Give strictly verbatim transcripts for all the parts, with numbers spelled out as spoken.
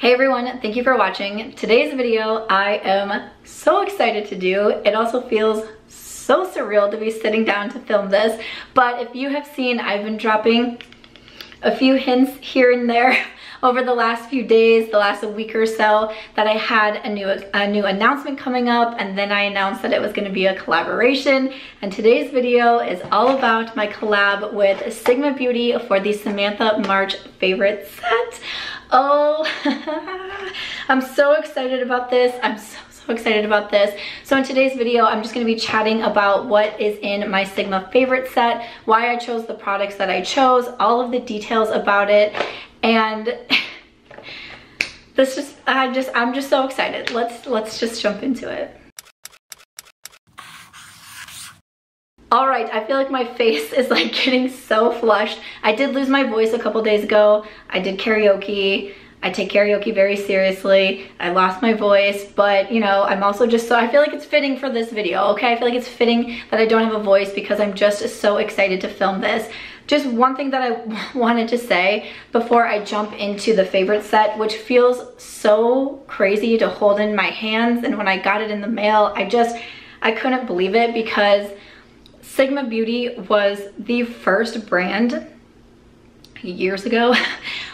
Hey everyone, thank you for watching. Today's video I am so excited to do. It also feels so surreal to be sitting down to film this, but if you have seen, I've been dropping a few hints here and there over the last few days, the last week or so, that I had a new a new announcement coming up, and then I announced that it was gonna be a collaboration. And today's video is all about my collab with Sigma Beauty for the Samantha March favorite set. Oh, I'm so excited about this. I'm so excited about this. So in today's video, I'm just going to be chatting about what is in my Sigma favorite set, why I chose the products that I chose, all of the details about it, and this just I just I'm just so excited. Let's let's just jump into it. All right, I feel like my face is like getting so flushed. I did lose my voice a couple days ago. I did karaoke. I take karaoke very seriously. I lost my voice, but you know, I'm also just so, I feel like it's fitting for this video, okay? I feel like it's fitting that I don't have a voice because I'm just so excited to film this. Just one thing that I wanted to say before I jump into the favorite set, which feels so crazy to hold in my hands. And when I got it in the mail, I just, I couldn't believe it because Sigma Beauty was the first brand years ago,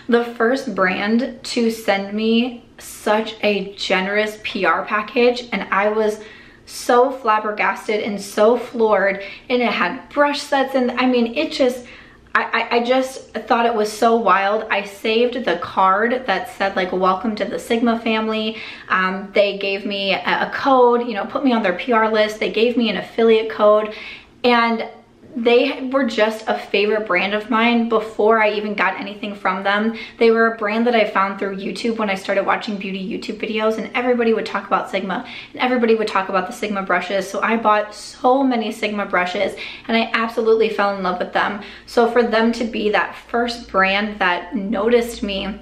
the first brand to send me such a generous P R package, and I was so flabbergasted and so floored, and it had brush sets, and I mean it just I, I, I just thought it was so wild. I saved the card that said like welcome to the Sigma family. Um, they gave me a, a code, you know, put me on their P R list. They gave me an affiliate code, and they were just a favorite brand of mine before I even got anything from them. They were a brand that I found through YouTube when I started watching beauty YouTube videos, and everybody would talk about Sigma and everybody would talk about the Sigma brushes. So I bought so many Sigma brushes and I absolutely fell in love with them. So for them to be that first brand that noticed me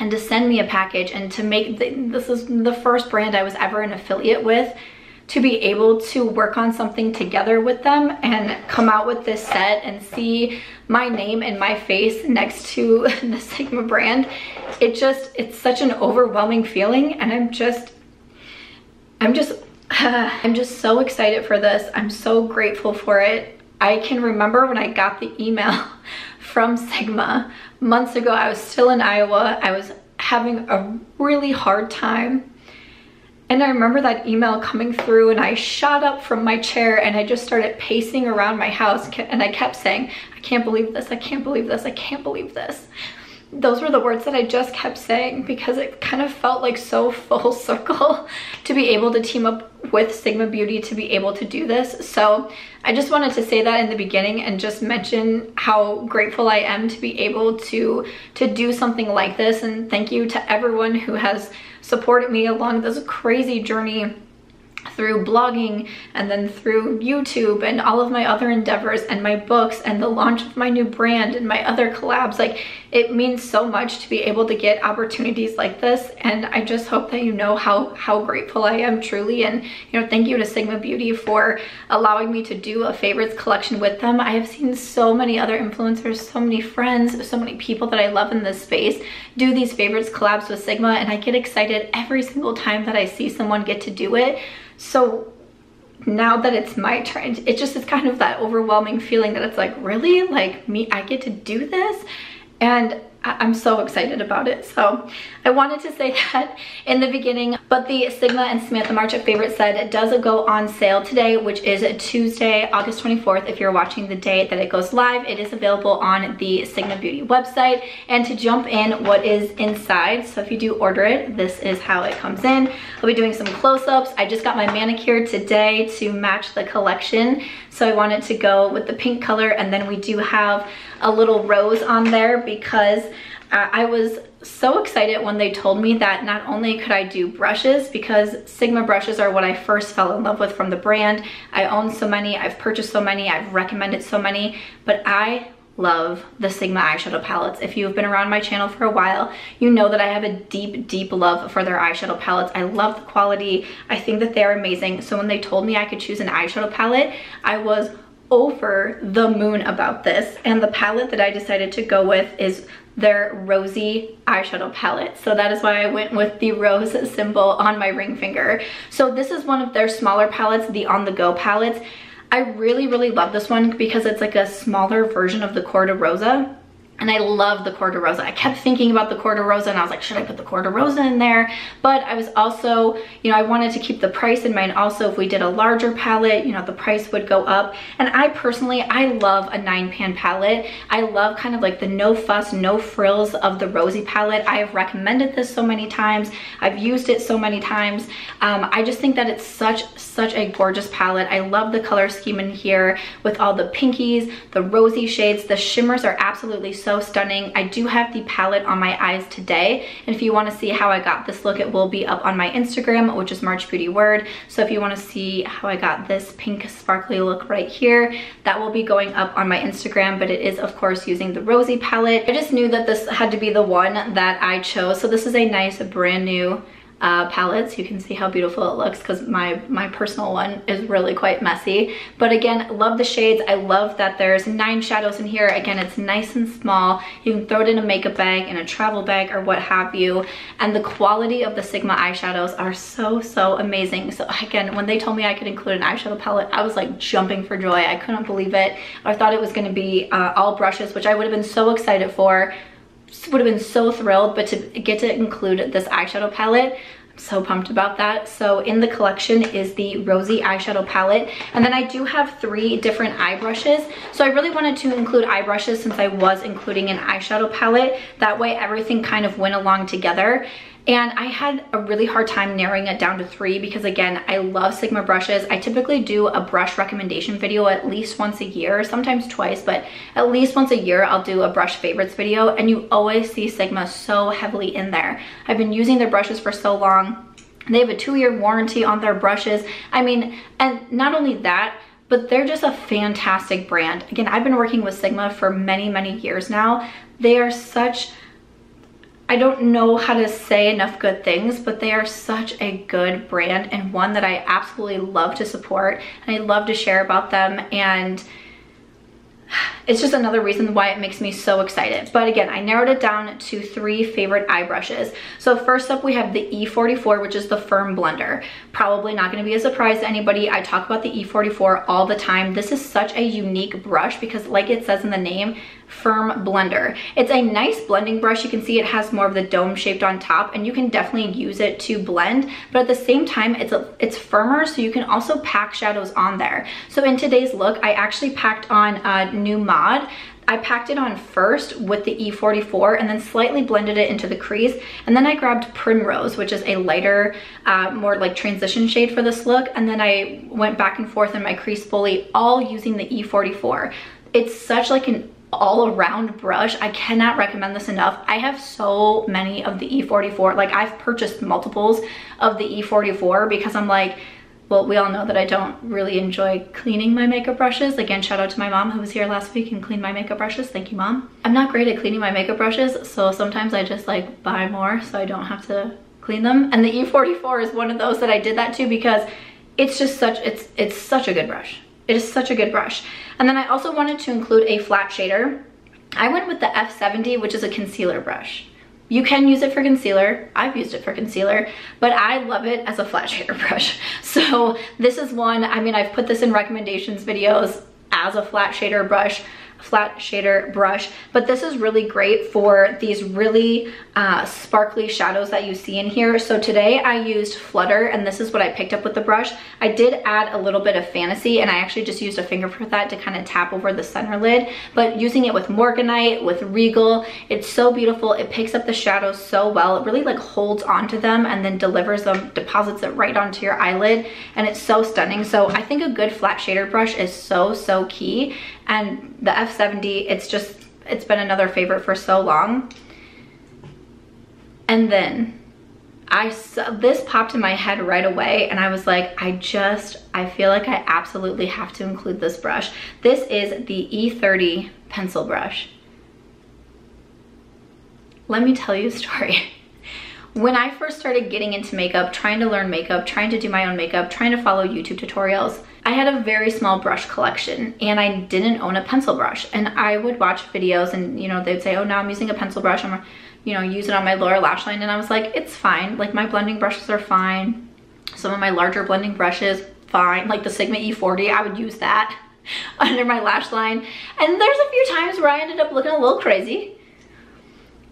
and to send me a package and to make, the, this is the first brand I was ever an affiliate with, to be able to work on something together with them and come out with this set and see my name and my face next to the Sigma brand, it just, it's such an overwhelming feeling, and I'm just, I'm just, uh, I'm just so excited for this. I'm so grateful for it. I can remember when I got the email from Sigma months ago, I was still in Iowa. I was having a really hard time. And I remember that email coming through, and I shot up from my chair and I just started pacing around my house, and I kept saying, I can't believe this, I can't believe this, I can't believe this. Those were the words that I just kept saying because it kind of felt like so full circle to be able to team up with Sigma Beauty to be able to do this. So I just wanted to say that in the beginning and just mention how grateful I am to be able to to do something like this, and thank you to everyone who has supported me along this crazy journey through blogging and then through YouTube and all of my other endeavors and my books and the launch of my new brand and my other collabs. Like, it means so much to be able to get opportunities like this, and I just hope that you know how how grateful I am truly. And you know, thank you to Sigma Beauty for allowing me to do a favorites collection with them. I have seen so many other influencers, so many friends, so many people that I love in this space do these favorites collabs with Sigma, and I get excited every single time that I see someone get to do it. So now that it's my turn, it just is kind of that overwhelming feeling that it's like, really? Like, me, I get to do this? And I'm so excited about it. So I wanted to say that in the beginning, but the Sigma and Samantha March favorite set does go on sale today, which is Tuesday, August twenty-fourth. If you're watching the day that it goes live, it is available on the Sigma Beauty website. And to jump in what is inside, so if you do order it, this is how it comes in. I'll be doing some close-ups. I just got my manicure today to match the collection, so I wanted to go with the pink color. And then we do have a little rose on there because I was so excited when they told me that not only could I do brushes, because Sigma brushes are what I first fell in love with from the brand. I own so many, I've purchased so many, I've recommended so many, but I love the Sigma eyeshadow palettes. If you've been around my channel for a while, you know that I have a deep, deep love for their eyeshadow palettes. I love the quality. I think that they are amazing. So when they told me I could choose an eyeshadow palette, I was over the moon about this. And the palette that I decided to go with is their rosy eyeshadow palette. So that is why I went with the rose symbol on my ring finger. So this is one of their smaller palettes, the On The Go palettes. I really, really love this one because it's like a smaller version of the Cor-de-Rosa. And I love the Cor-de-Rosa. I kept thinking about the Cor-de-Rosa and I was like, should I put the Cor-de-Rosa in there? But I was also, you know, I wanted to keep the price in mind. Also, if we did a larger palette, you know, the price would go up. And I personally, I love a nine pan palette. I love kind of like the no fuss, no frills of the Rosy palette. I have recommended this so many times. I've used it so many times. Um, I just think that it's such, such a gorgeous palette. I love the color scheme in here with all the pinkies, the rosy shades. The shimmers are absolutely so stunning. I do have the palette on my eyes today, and if you want to see how I got this look, it will be up on my Instagram, which is MarchBeautyWord. So if you want to see how I got this pink sparkly look right here, that will be going up on my Instagram, but it is of course using the Rosy palette. I just knew that this had to be the one that I chose. So this is a nice brand new Uh, palettes. You can see how beautiful it looks because my my personal one is really quite messy. But again, love the shades. I love that there's nine shadows in here. Again, it's nice and small. You can throw it in a makeup bag, in a travel bag, or what have you. And the quality of the Sigma eyeshadows are so, so amazing. So again, when they told me I could include an eyeshadow palette, I was like jumping for joy. I couldn't believe it. I thought it was going to be uh, all brushes, which I would have been so excited for. Would have been so thrilled, but to get to include this eyeshadow palette, I'm so pumped about that. So in the collection is the Rosy eyeshadow palette, and then I do have three different eye brushes. So I really wanted to include eye brushes since I was including an eyeshadow palette. That way everything kind of went along together. And I had a really hard time narrowing it down to three because again, I love Sigma brushes. I typically do a brush recommendation video at least once a year, sometimes twice, but at least once a year I'll do a brush favorites video, and you always see Sigma so heavily in there. I've been using their brushes for so long. They have a two-year warranty on their brushes. I mean, and not only that, but they're just a fantastic brand. Again, I've been working with Sigma for many, many years now. They are such... I don't know how to say enough good things, but they are such a good brand and one that I absolutely love to support, and I love to share about them, and it's just another reason why it makes me so excited. But again, I narrowed it down to three favorite eye brushes. So first up we have the E forty-four, which is the Firm Blender. Probably not going to be a surprise to anybody. I talk about the E forty-four all the time. This is such a unique brush because like it says in the name, Firm Blender. It's a nice blending brush. You can see it has more of the dome shaped on top, and you can definitely use it to blend, but at the same time it's a, it's firmer, so you can also pack shadows on there. So in today's look I actually packed on a new mod. I packed it on first with the E forty-four and then slightly blended it into the crease, and then I grabbed Primrose, which is a lighter uh, more like transition shade for this look, and then I went back and forth in my crease fully, all using the E forty-four. It's such like an all-around brush. I cannot recommend this enough. I have so many of the E forty-four. Like, I've purchased multiples of the E forty-four because I'm like, well, we all know that I don't really enjoy cleaning my makeup brushes. Again, shout out to my mom who was here last week and cleaned my makeup brushes. Thank you, Mom. I'm not great at cleaning my makeup brushes, so sometimes I just like buy more so I don't have to clean them. And the E forty-four is one of those that I did that to because it's just such, it's it's such a good brush. It is such a good brush. And then I also wanted to include a flat shader. I went with the F seventy, which is a concealer brush. You can use it for concealer. I've used it for concealer, but I love it as a flat shader brush. So this is one, I mean, I've put this in recommendations videos as a flat shader brush. flat shader brush, but this is really great for these really uh, sparkly shadows that you see in here. So today I used Flutter, and this is what I picked up with the brush. I did add a little bit of Fantasy, and I actually just used a finger for that to kind of tap over the center lid, but using it with Morganite, with Regal, it's so beautiful. It picks up the shadows so well. It really like holds onto them and then delivers them, deposits it right onto your eyelid, and it's so stunning. So I think a good flat shader brush is so, so key, and the F seventy, it's just, it's been another favorite for so long. And then I saw this popped in my head right away, and I was like, I just, I feel like I absolutely have to include this brush. This is the E thirty pencil brush. Let me tell you a story. When I first started getting into makeup, trying to learn makeup, trying to do my own makeup, trying to follow YouTube tutorials, I had a very small brush collection and I didn't own a pencil brush, and I would watch videos and, you know, they'd say, oh, now I'm using a pencil brush, I'm, you know, use it on my lower lash line, and I was like, it's fine, like my blending brushes are fine, some of my larger blending brushes fine, like the Sigma E forty, I would use that under my lash line. And there's a few times where I ended up looking a little crazy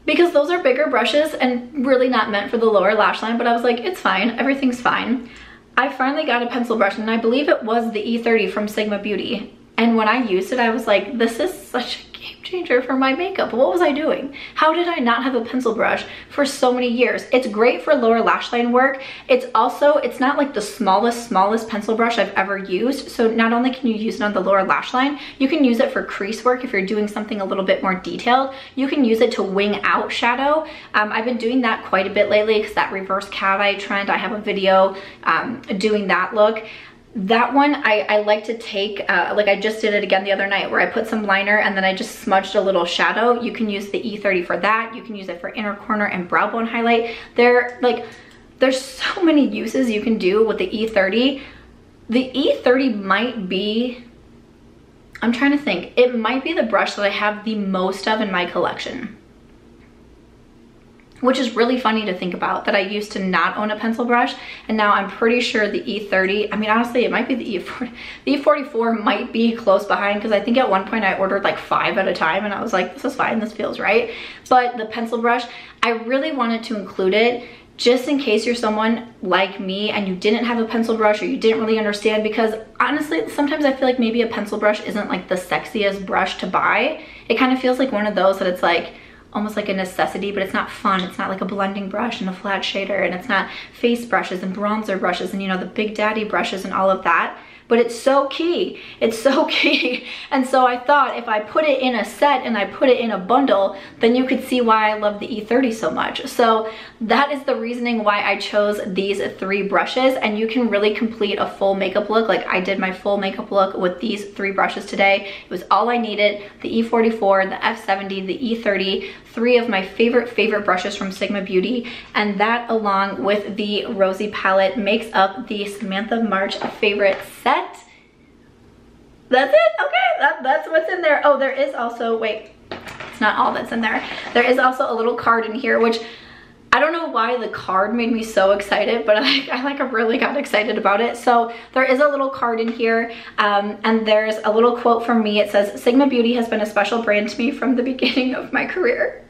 because those are bigger brushes and really not meant for the lower lash line, but I was like, it's fine, everything's fine. I finally got a pencil brush, and I believe it was the E thirty from Sigma Beauty, and when I used it I was like, this is such a game changer for my makeup. What was I doing? How did I not have a pencil brush for so many years? It's great for lower lash line work. It's also, it's not like the smallest smallest pencil brush I've ever used, so not only can you use it on the lower lash line, you can use it for crease work if you're doing something a little bit more detailed. You can use it to wing out shadow. um, I've been doing that quite a bit lately because that reverse cat eye trend, I have a video um, doing that look. That one, I, I like to take, uh, like I just did it again the other night where I put some liner and then I just smudged a little shadow. You can use the E thirty for that. You can use it for inner corner and brow bone highlight. They're like, there's so many uses you can do with the E thirty. The E thirty might be, I'm trying to think, it might be the brush that I have the most of in my collection, which is really funny to think about, that I used to not own a pencil brush, and now I'm pretty sure the E thirty, I mean, honestly, it might be the E forty, the E forty-four might be close behind, because I think at one point I ordered like five at a time, and I was like, this is fine, this feels right. But the pencil brush, I really wanted to include it just in case you're someone like me and you didn't have a pencil brush or you didn't really understand, because honestly, sometimes I feel like maybe a pencil brush isn't like the sexiest brush to buy. It kind of feels like one of those that it's like, almost like a necessity, but it's not fun. It's not like a blending brush and a flat shader, and it's not face brushes and bronzer brushes and, you know, the big daddy brushes and all of that, but it's so key. It's so key. And so I thought if I put it in a set and I put it in a bundle, then you could see why I love the E thirty so much. So that is the reasoning why I chose these three brushes, and you can really complete a full makeup look. Like I did my full makeup look with these three brushes today. It was all I needed, the E forty-four, the F seventy, the E thirty, three of my favorite, favorite brushes from Sigma Beauty, and that along with the Rosy Palette makes up the Samantha March favorite set. That's it, okay, that, that's what's in there. Oh, there is also, wait, it's not all that's in there. There is also a little card in here, which I don't know why the card made me so excited, but I, I like really got excited about it. So there is a little card in here, um, and there's a little quote from me. It says, Sigma Beauty has been a special brand to me from the beginning of my career.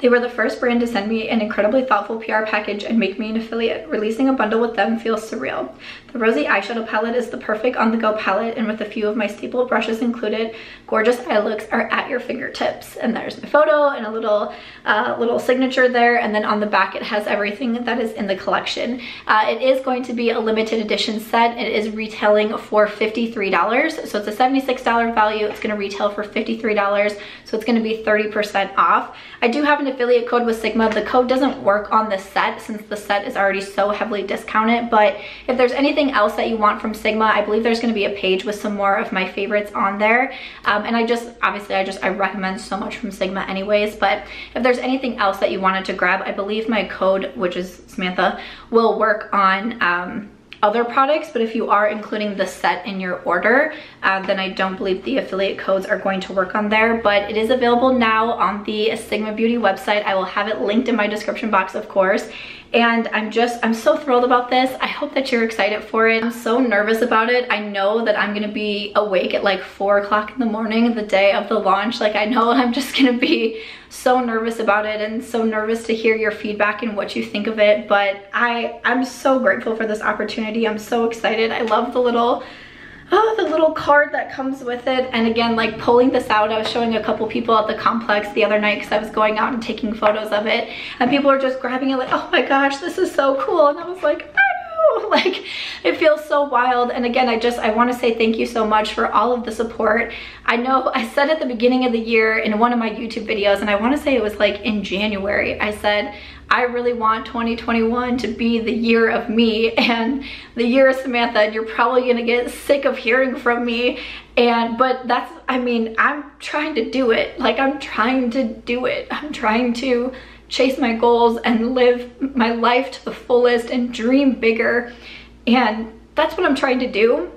They were the first brand to send me an incredibly thoughtful P R package and make me an affiliate. Releasing a bundle with them feels surreal. The Rosy eyeshadow palette is the perfect on-the-go palette, and with a few of my staple brushes included, gorgeous eye looks are at your fingertips. And there's my photo and a little uh, little signature there, and then on the back it has everything that is in the collection. Uh, it is going to be a limited edition set. It is retailing for fifty-three dollars, so it's a seventy-six dollar value. It's going to retail for fifty-three dollars, so it's going to be thirty percent off. I do have an affiliate code with Sigma. The code doesn't work on this set since the set is already so heavily discounted, but if there's anything else that you want from Sigma, I believe there's going to be a page with some more of my favorites on there, um, and I just obviously I just I recommend so much from Sigma anyways, but if there's anything else that you wanted to grab, I believe my code, which is Samantha, will work on um, other products, but if you are including the set in your order, uh, then I don't believe the affiliate codes are going to work on there. But it is available now on the Sigma Beauty website. I will have it linked in my description box, of course. And I'm just, I'm so thrilled about this. I hope that you're excited for it. I'm so nervous about it. I know that I'm gonna be awake at like four o'clock in the morning, the day of the launch. Like I know I'm just gonna be so nervous about it and so nervous to hear your feedback and what you think of it. But I, I'm so grateful for this opportunity. I'm so excited. I love the little, oh, the little card that comes with it. And again, like pulling this out, I was showing a couple people at the complex the other night because I was going out and taking photos of it, and people are just grabbing it like, oh my gosh, this is so cool. And I was like, I know, like it feels so wild. And again, I just, I want to say thank you so much for all of the support. I know I said at the beginning of the year in one of my YouTube videos, and I want to say it was like in January, I said, I really want twenty twenty-one to be the year of me and the year of Samantha, and you're probably gonna get sick of hearing from me. And but that's, I mean, I'm trying to do it. Like I'm trying to do it. I'm trying to chase my goals and live my life to the fullest and dream bigger. And that's what I'm trying to do.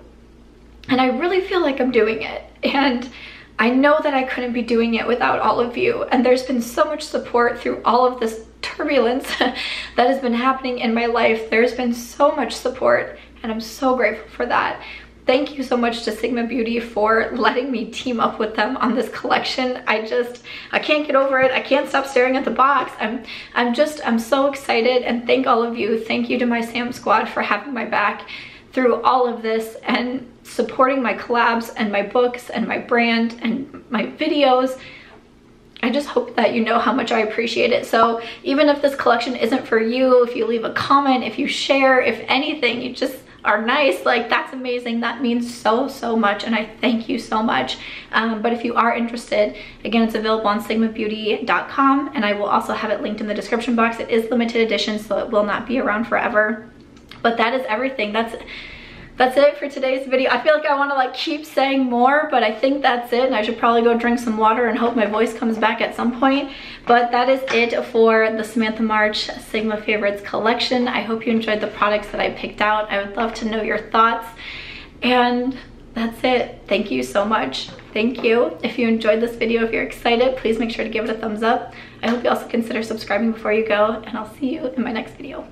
And I really feel like I'm doing it. And I know that I couldn't be doing it without all of you. And there's been so much support through all of this turbulence that has been happening in my life. There's been so much support, and I'm so grateful for that. Thank you so much to Sigma Beauty for letting me team up with them on this collection. I just, I can't get over it. I can't stop staring at the box. I'm I'm just, I'm so excited, and thank all of you. Thank you to my Sam Squad for having my back through all of this and supporting my collabs and my books and my brand and my videos. I just hope that you know how much I appreciate it. So even if this collection isn't for you, if you leave a comment, if you share, if anything, you just are nice, like, that's amazing. That means so, so much, and I thank you so much. Um, but if you are interested, again, it's available on sigma beauty dot com, and I will also have it linked in the description box. It is limited edition, so it will not be around forever. But that is everything. That's That's it for today's video. I feel like I want to like keep saying more, but I think that's it, and I should probably go drink some water and hope my voice comes back at some point. But that is it for the Samantha March Sigma Favorites collection. I hope you enjoyed the products that I picked out. I would love to know your thoughts. And that's it. Thank you so much. Thank you. If you enjoyed this video, if you're excited, please make sure to give it a thumbs up. I hope you also consider subscribing before you go, and I'll see you in my next video.